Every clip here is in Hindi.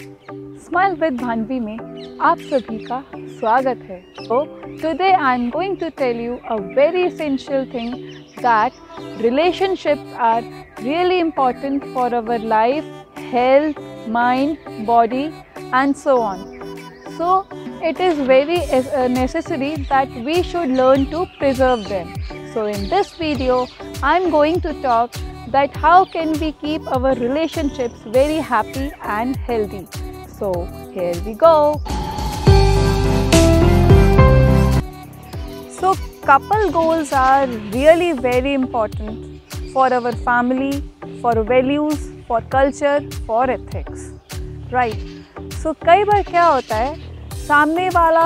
स्माइल विद भानवी में आप सभी का स्वागत है। तो today I am going to tell you a very essential thing that relationships are really important for our life, health, mind, body and so on. So it is very necessary that we should learn to preserve them. So in this video I'm going to talk that how can we keep our relationships very happy and healthy. So here we go. So couple goals are really very important for our family, for values, for culture, for ethics, right? So कई बार क्या होता है, सामने वाला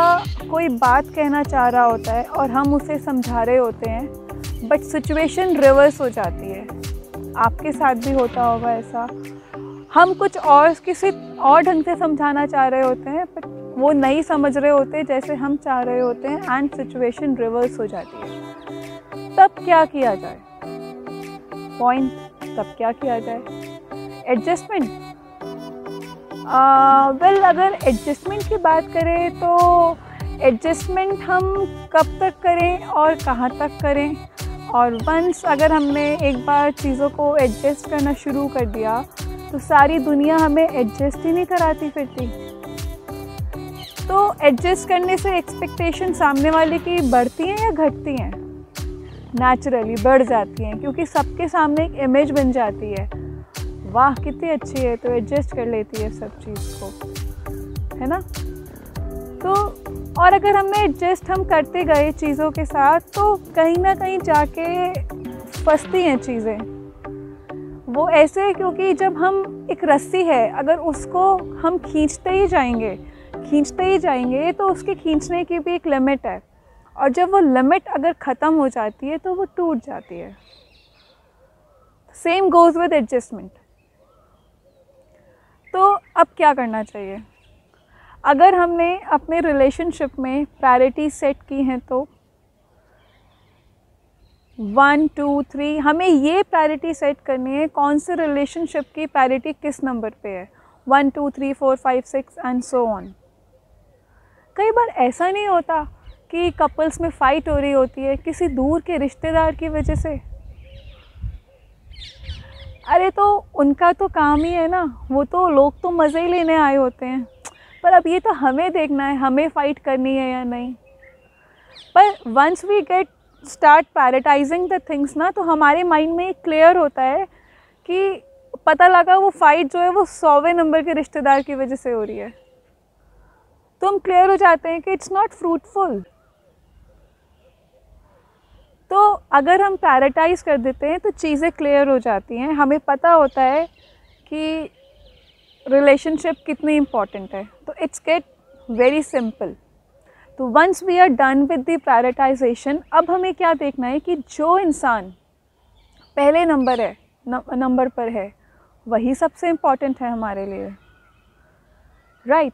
कोई बात कहना चाह रहा होता है और हम उसे समझा रहे होते हैं, बट सिचुएशन रिवर्स हो जाती है। आपके साथ भी होता होगा ऐसा, हम कुछ और किसी और ढंग से समझाना चाह रहे होते हैं बट वो नहीं समझ रहे होते जैसे हम चाह रहे होते हैं, एंड सिचुएशन रिवर्स हो जाती है। तब क्या किया जाए? पॉइंट, तब क्या किया जाए? एडजस्टमेंट। वेल, अगर एडजस्टमेंट की बात करें तो एडजस्टमेंट हम कब तक करें और कहाँ तक करें। और वंस अगर हमने एक बार चीज़ों को एडजस्ट करना शुरू कर दिया तो सारी दुनिया हमें एडजस्ट ही नहीं कराती फिरती। तो एडजस्ट करने से एक्सपेक्टेशन सामने वाले की बढ़ती हैं या घटती हैं? नेचुरली बढ़ जाती हैं, क्योंकि सबके सामने एक इमेज बन जाती है, वाह कितनी अच्छी है, तो एडजस्ट कर लेती है सब चीज़ को, है ना। तो और अगर हमें एडजस्ट हम करते गए चीज़ों के साथ तो कहीं ना कहीं जाके फंसती हैं चीज़ें। वो ऐसे, क्योंकि जब हम एक रस्सी है, अगर उसको हम खींचते ही जाएंगे तो उसके खींचने की भी एक लिमिट है, और जब वो लिमिट अगर ख़त्म हो जाती है तो वो टूट जाती है। Same goes with adjustment. तो अब क्या करना चाहिए? अगर हमने अपने रिलेशनशिप में प्रायोरिटी सेट की हैं तो 1, 2, 3 हमें ये प्रायोरिटी सेट करनी है, कौन से रिलेशनशिप की प्रायोरिटी किस नंबर पे है, 1, 2, 3, 4, 5, 6 एंड सो ऑन। कई बार ऐसा नहीं होता कि कपल्स में फाइट हो रही होती है किसी दूर के रिश्तेदार की वजह से? अरे तो उनका तो काम ही है ना, वो तो लोग तो मज़े ही लेने आए होते हैं, पर अब ये तो हमें देखना है हमें फ़ाइट करनी है या नहीं। पर once we get start prioritising the things ना, तो हमारे माइंड में क्लियर होता है कि पता लगा वो फ़ाइट जो है वो 100वें नंबर के रिश्तेदार की वजह से हो रही है, तो हम क्लियर हो जाते हैं कि इट्स नॉट फ्रूटफुल। तो अगर हम प्रायोरिटाइज़ कर देते हैं तो चीज़ें क्लियर हो जाती हैं, हमें पता होता है कि रिलेशनशिप कितनी इम्पॉर्टेंट है। तो इट्स गेट वेरी सिंपल। तो once we are done with the prioritisation, अब हमें क्या देखना है कि जो इंसान पहले नंबर पर है वही सबसे इम्पॉर्टेंट है हमारे लिए, राइट?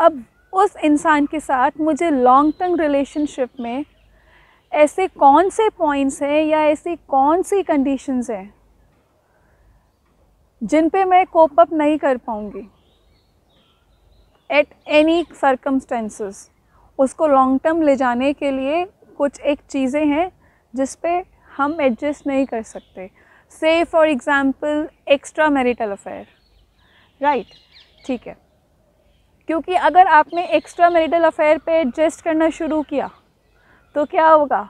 अब उस इंसान के साथ मुझे लॉन्ग टर्म रिलेशनशिप में ऐसे कौन से पॉइंट्स हैं या ऐसी कौन सी कंडीशंस हैं जिन पे मैं कोप अप नहीं कर पाऊँगी एट एनी सर्कमस्टेंसेस। उसको लॉन्ग टर्म ले जाने के लिए कुछ एक चीज़ें हैं जिस पे हम एडजस्ट नहीं कर सकते। Say for example extra marital affair, right? ठीक है, क्योंकि अगर आपने एक्स्ट्रा मैरिटल अफेयर पे एडजस्ट करना शुरू किया तो क्या होगा?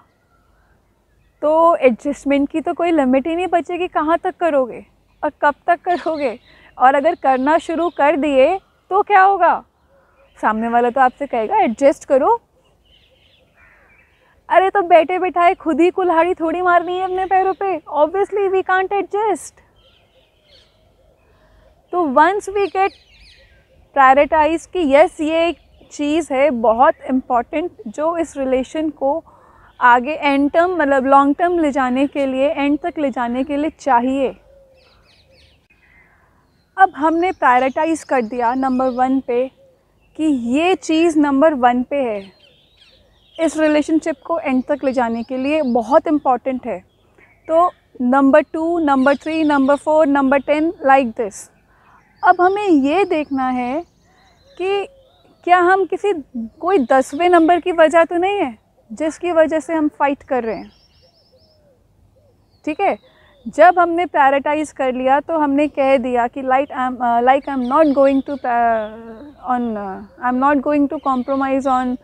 तो एडजस्टमेंट की तो कोई लिमिट ही नहीं बचेगी, कहाँ तक करोगे और कब तक करोगे। और अगर करना शुरू कर दिए तो क्या होगा? सामने वाला तो आपसे कहेगा एडजस्ट करो। अरे तो बैठे बिठाए खुद ही कुल्हाड़ी थोड़ी मारनी है अपने पैरों पे, ऑब्वियसली वी कांट एडजस्ट। तो वंस वी गेट प्रायोरिटाइज कि यस ये चीज़ है बहुत इम्पॉर्टेंट जो इस रिलेशन को आगे एंड टर्म मतलब लॉन्ग टर्म ले जाने के लिए, एंड तक ले जाने के लिए चाहिए। अब हमने प्रायोरिटाइज़ कर दिया नंबर 1 पे कि ये चीज़ नंबर 1 पे है, इस रिलेशनशिप को एंड तक ले जाने के लिए बहुत इम्पॉर्टेंट है। तो number 2, number 3, number 4, number 10 like this. अब हमें ये देखना है कि क्या हम किसी कोई 10वें नंबर की वजह तो नहीं है जिसकी वजह से हम फाइट कर रहे हैं। ठीक है, जब हमने प्रायोरिटाइज़ कर लिया तो हमने कह दिया कि I am not going to compromise on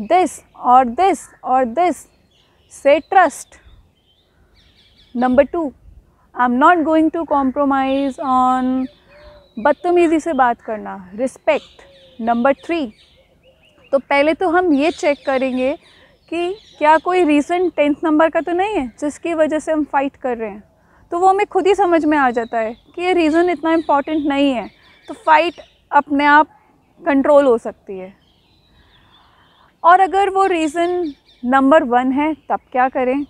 this और दिस और this, say trust. Number 2, I am not going to compromise on बदतमीज़ी से बात करना, रिस्पेक्ट। नंबर 3, तो पहले तो हम ये चेक करेंगे कि क्या कोई रीसेंट 10th नंबर का तो नहीं है जिसकी वजह से हम फाइट कर रहे हैं। तो वो हमें खुद ही समझ में आ जाता है कि ये रीज़न इतना इम्पॉर्टेंट नहीं है, तो फाइट अपने आप कंट्रोल हो सकती है। और अगर वो रीज़न नंबर 1 है तब क्या करें?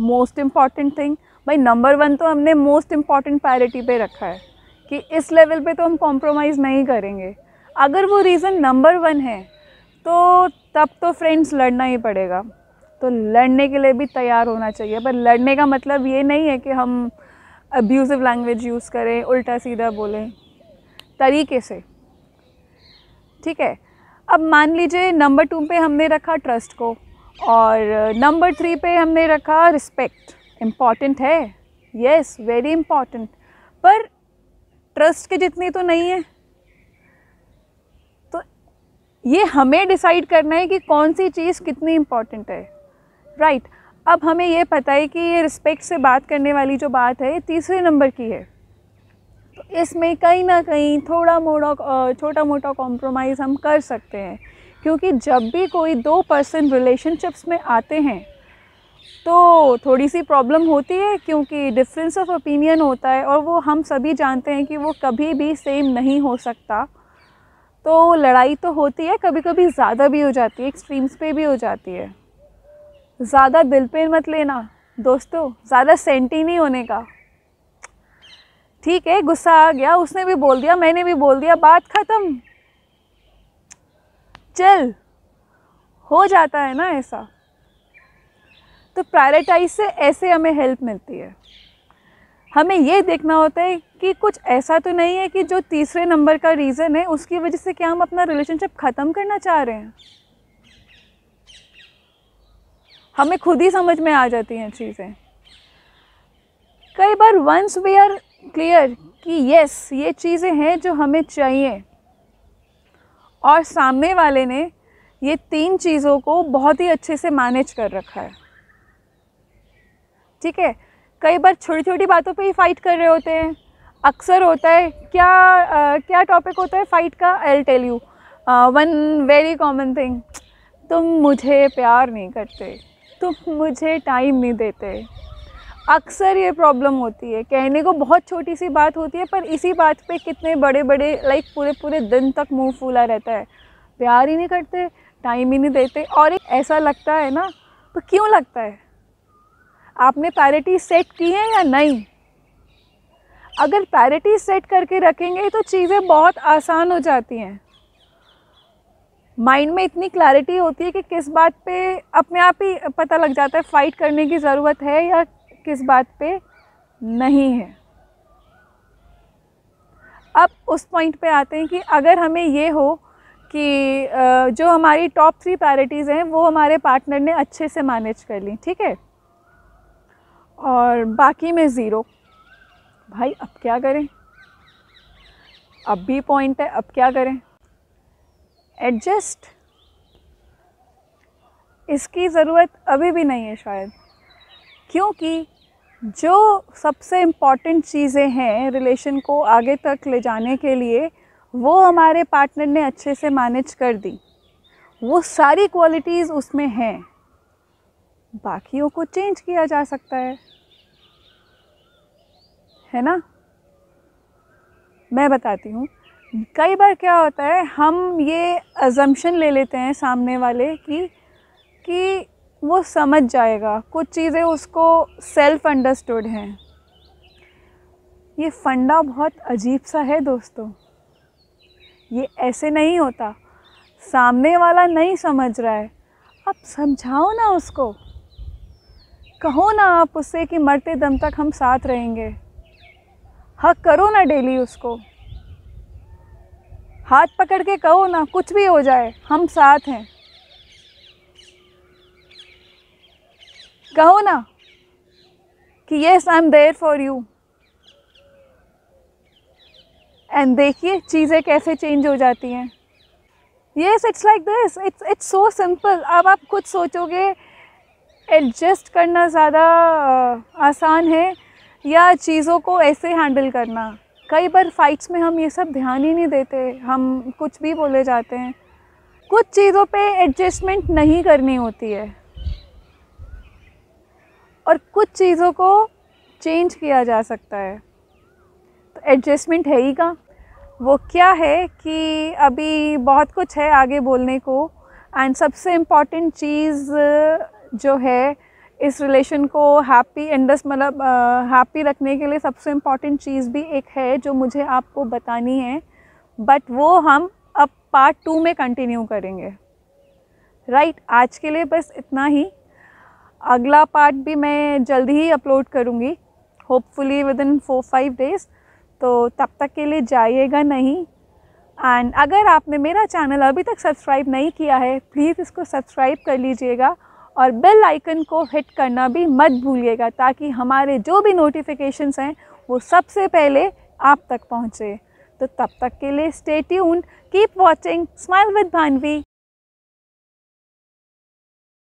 मोस्ट इम्पॉर्टेंट थिंग, भाई नंबर 1 तो हमने मोस्ट इम्पॉर्टेंट प्रायोरिटी पे रखा है कि इस लेवल पे तो हम कॉम्प्रोमाइज़ नहीं करेंगे। अगर वो रीज़न नंबर 1 है तो तब तो फ्रेंड्स लड़ना ही पड़ेगा, तो लड़ने के लिए भी तैयार होना चाहिए। पर लड़ने का मतलब ये नहीं है कि हम अब्यूज़िव लैंग्वेज यूज़ करें, उल्टा सीधा बोलें, तरीके से। ठीक है, अब मान लीजिए नंबर 2 पे हमने रखा ट्रस्ट को और नंबर 3 पे हमने रखा रिस्पेक्ट। इम्पॉर्टेंट है, येस, वेरी इम्पॉर्टेंट, पर ट्रस्ट के जितनी तो नहीं है। ये हमें डिसाइड करना है कि कौन सी चीज़ कितनी इम्पॉर्टेंट है, राइट। अब हमें ये पता है कि ये रिस्पेक्ट से बात करने वाली जो बात है 3रे नंबर की है, तो इसमें कहीं ना कहीं छोटा मोटा कॉम्प्रोमाइज़ हम कर सकते हैं, क्योंकि जब भी कोई 2 पर्सन रिलेशनशिप्स में आते हैं तो थोड़ी सी प्रॉब्लम होती है, क्योंकि डिफरेंस ऑफ ओपिनियन होता है और वो हम सभी जानते हैं कि वो कभी भी सेम नहीं हो सकता। तो लड़ाई तो होती है, कभी कभी ज़्यादा भी हो जाती है, एक्सट्रीम्स पे भी हो जाती है। ज़्यादा दिल पे मत लेना दोस्तों, ज़्यादा सेंटी नहीं होने का। ठीक है, गुस्सा आ गया, उसने भी बोल दिया, मैंने भी बोल दिया, बात ख़त्म, चल। हो जाता है ना ऐसा। तो प्रायोरिटाइज से ऐसे हमें हेल्प मिलती है। हमें ये देखना होता है कि कुछ ऐसा तो नहीं है कि जो 3रे नंबर का रीज़न है उसकी वजह से क्या हम अपना रिलेशनशिप ख़त्म करना चाह रहे हैं। हमें खुद ही समझ में आ जाती हैं चीज़ें कई बार। वंस वी आर क्लियर कि यस ये चीज़ें हैं जो हमें चाहिए और सामने वाले ने ये 3 चीज़ों को बहुत ही अच्छे से मैनेज कर रखा है। ठीक है, कई बार छोटी छोटी बातों पे ही फाइट कर रहे होते हैं। अक्सर होता है क्या टॉपिक होता है फाइट का? I tell you one very common thing, तुम मुझे प्यार नहीं करते, तुम मुझे टाइम नहीं देते। अक्सर ये प्रॉब्लम होती है। कहने को बहुत छोटी सी बात होती है पर इसी बात पे कितने बड़े बड़े पूरे दिन तक मुँह फूला रहता है। प्यार ही नहीं करते, टाइम ही नहीं देते। और ऐसा लगता है ना, तो क्यों लगता है? आपने प्रायोरिटी सेट की है या नहीं? अगर प्रायोरिटी सेट करके रखेंगे तो चीज़ें बहुत आसान हो जाती हैं। माइंड में इतनी क्लैरिटी होती है कि किस बात पे अपने आप ही पता लग जाता है फाइट करने की ज़रूरत है या किस बात पे नहीं है। अब उस पॉइंट पे आते हैं कि अगर हमें ये हो कि जो हमारी टॉप 3 प्रायोरिटीज़ हैं वो हमारे पार्टनर ने अच्छे से मैनेज कर ली, ठीक है, और बाकी में 0, भाई अब क्या करें? अब भी पॉइंट है, अब क्या करें? एडजस्ट, इसकी ज़रूरत अभी भी नहीं है शायद, क्योंकि जो सबसे इम्पॉर्टेंट चीज़ें हैं रिलेशन को आगे तक ले जाने के लिए वो हमारे पार्टनर ने अच्छे से मैनेज कर दी। वो सारी क्वालिटीज़ उसमें हैं, बाकियों को चेंज किया जा सकता है ना? मैं बताती हूँ, कई बार क्या होता है हम ये अजम्पशन ले लेते हैं सामने वाले की कि वो समझ जाएगा, कुछ चीज़ें उसको सेल्फ अंडरस्टूड हैं। ये फंडा बहुत अजीब सा है दोस्तों, ये ऐसे नहीं होता। सामने वाला नहीं समझ रहा है, आप समझाओ ना उसको, कहो ना आप उससे कि मरते दम तक हम साथ रहेंगे, हक करो ना डेली उसको। हाथ पकड़ के कहो ना, कुछ भी हो जाए हम साथ हैं। कहो ना कि yes I am there for you. And देखिए चीज़ें कैसे चेंज हो जाती हैं। Yes it's like this, it's so simple. अब आप खुद सोचोगे एडजस्ट करना ज़्यादा आसान है या चीज़ों को ऐसे हैंडल करना। कई बार फाइट्स में हम ये सब ध्यान ही नहीं देते, हम कुछ भी बोले जाते हैं। कुछ चीज़ों पे एडजस्टमेंट नहीं करनी होती है और कुछ चीज़ों को चेंज किया जा सकता है। तो एडजस्टमेंट है ही का वो क्या है कि अभी बहुत कुछ है आगे बोलने को। एंड सबसे इम्पॉर्टेंट चीज़ जो है इस रिलेशन को हैप्पी एंडस मतलब हैप्पी रखने के लिए सबसे इम्पॉर्टेंट चीज़ भी एक है जो मुझे आपको बतानी है, बट वो हम अब पार्ट 2 में कंटिन्यू करेंगे। राइट, आज के लिए बस इतना ही। अगला पार्ट भी मैं जल्दी ही अपलोड करूँगी, होपफुली विदिन 4-5 डेज़। तो तब तक के लिए जाइएगा नहीं। एंड अगर आपने मेरा चैनल अभी तक सब्सक्राइब नहीं किया है, प्लीज़ इसको सब्सक्राइब कर लीजिएगा और बेल आइकन को हिट करना भी मत भूलिएगा, ताकि हमारे जो भी नोटिफिकेशंस हैं वो सबसे पहले आप तक पहुँचे। तो तब तक के लिए stay tuned, keep watching smile with Bhanvi.